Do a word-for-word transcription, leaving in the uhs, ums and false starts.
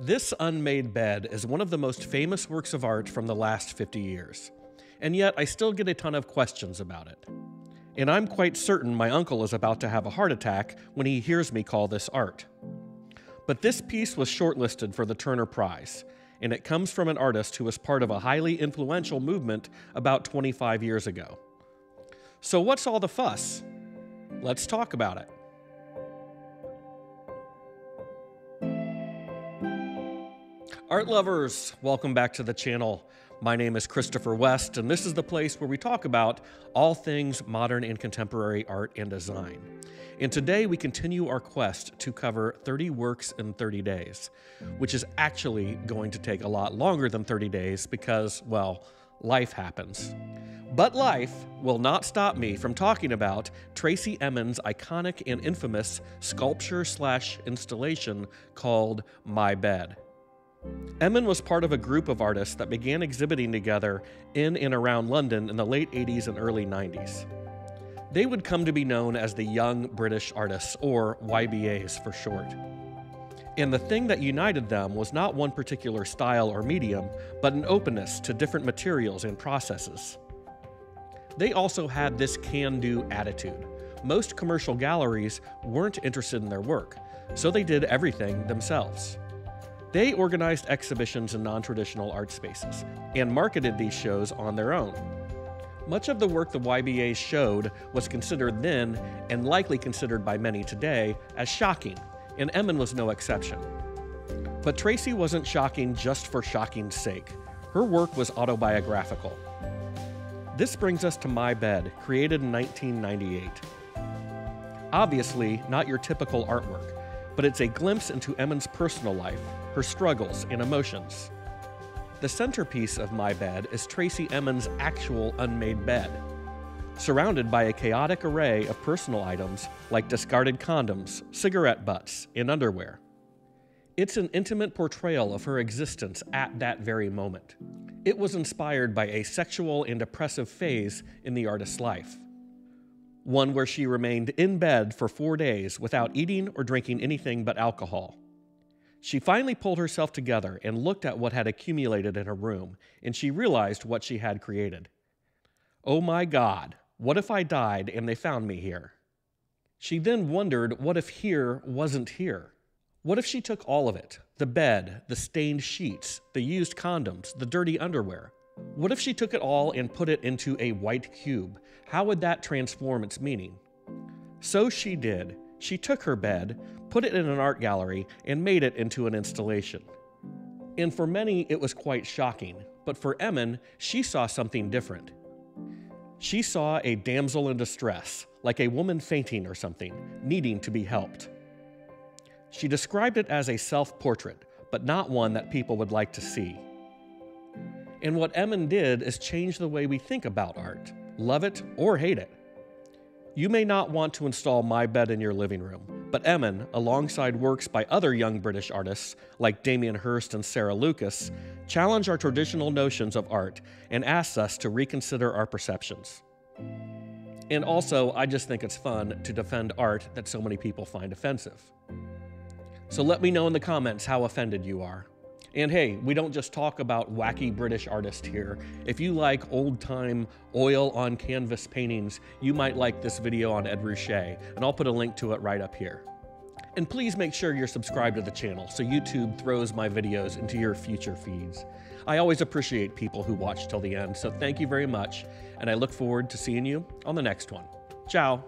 This unmade bed is one of the most famous works of art from the last fifty years, and yet I still get a ton of questions about it. And I'm quite certain my uncle is about to have a heart attack when he hears me call this art. But this piece was shortlisted for the Turner Prize, and it comes from an artist who was part of a highly influential movement about twenty-five years ago. So what's all the fuss? Let's talk about it. Art lovers, welcome back to the channel. My name is Christopher West, and this is the place where we talk about all things modern and contemporary art and design. And today we continue our quest to cover thirty works in thirty days, which is actually going to take a lot longer than thirty days because, well, life happens. But life will not stop me from talking about Tracey Emin's iconic and infamous sculpture slash installation called My Bed. Emin was part of a group of artists that began exhibiting together in and around London in the late eighties and early nineties. They would come to be known as the Young British Artists, or Y B As for short. And the thing that united them was not one particular style or medium, but an openness to different materials and processes. They also had this can-do attitude. Most commercial galleries weren't interested in their work, so they did everything themselves. They organized exhibitions in non-traditional art spaces and marketed these shows on their own. Much of the work the Y B As showed was considered then, and likely considered by many today, as shocking, and Emin was no exception. But Tracey wasn't shocking just for shocking's sake. Her work was autobiographical. This brings us to My Bed, created in nineteen ninety-eight. Obviously, not your typical artwork, but it's a glimpse into Emin's personal life, her struggles and emotions. The centerpiece of My Bed is Tracey Emin's actual unmade bed, surrounded by a chaotic array of personal items like discarded condoms, cigarette butts, and underwear. It's an intimate portrayal of her existence at that very moment. It was inspired by a sexual and oppressive phase in the artist's life, one where she remained in bed for four days without eating or drinking anything but alcohol. She finally pulled herself together and looked at what had accumulated in her room, and she realized what she had created. Oh my God, what if I died and they found me here? She then wondered, what if here wasn't here? What if she took all of it? The bed, the stained sheets, the used condoms, the dirty underwear. What if she took it all and put it into a white cube? How would that transform its meaning? So she did. She took her bed, put it in an art gallery, and made it into an installation. And for many, it was quite shocking, but for Emin, she saw something different. She saw a damsel in distress, like a woman fainting or something, needing to be helped. She described it as a self-portrait, but not one that people would like to see. And what Emin did is change the way we think about art, love it or hate it. You may not want to install My Bed in your living room, but Emin, alongside works by other young British artists like Damien Hirst and Sarah Lucas, challenge our traditional notions of art and asks us to reconsider our perceptions. And also, I just think it's fun to defend art that so many people find offensive. So let me know in the comments how offended you are. And hey, we don't just talk about wacky British artists here. If you like old-time oil on canvas paintings, you might like this video on Ed Ruscha, and I'll put a link to it right up here. And please make sure you're subscribed to the channel so YouTube throws my videos into your future feeds. I always appreciate people who watch till the end, so thank you very much, and I look forward to seeing you on the next one. Ciao.